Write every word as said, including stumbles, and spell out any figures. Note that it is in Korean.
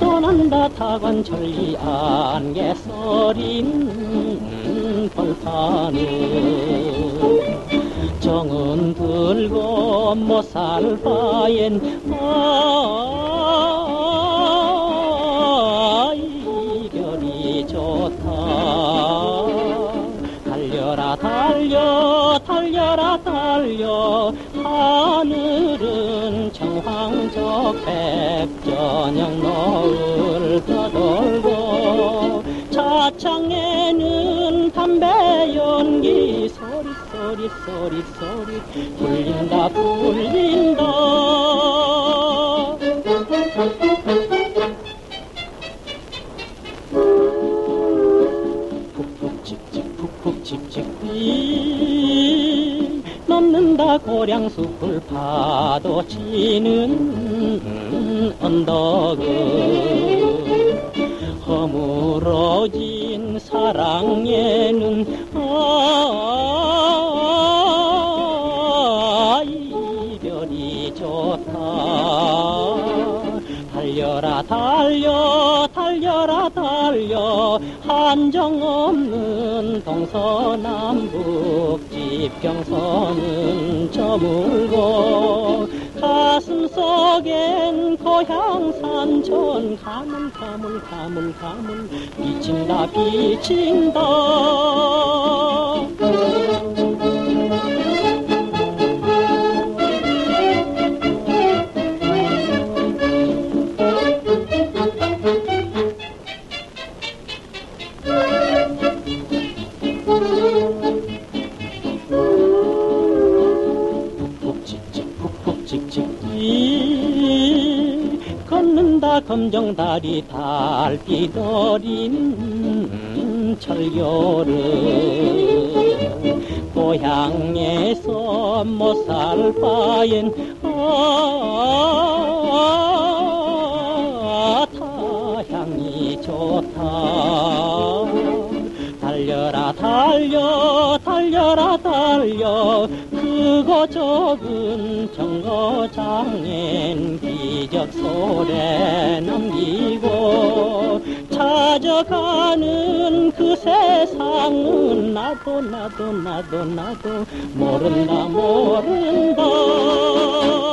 떠난다 타관절리 안개 서린 벌판에 정은 들고 못 살 바엔 아 이별이 좋다. 달려라 달려 달려라 달려 하늘은 정황적 백전형 노을 떠돌고 차창에는 담배 연기 소리 소리 소리 소리 불린다 불린다. 푹푹 칙칙 푹푹 칙칙 비 넘는다 고량 숲을 파도 치는 언덕을 허물어진 사랑에는 아 이별이 좋다. 달려라 달려 달려라 달려 한정없는 동서남북 지평선은 저물고 가슴속엔 고향산천 가물 가물 가물 가물 비친다 비친다. 걷는다 검정다리 달빛 어린 철교를 고향에서 못 살 바엔 아 타향이 좋다. 달려라 달려 달려라 달려 그거 적은 정거장엔 기적소래 남기고 찾아가는 그 세상은 나도 나도 나도 나도 모른다 모른다.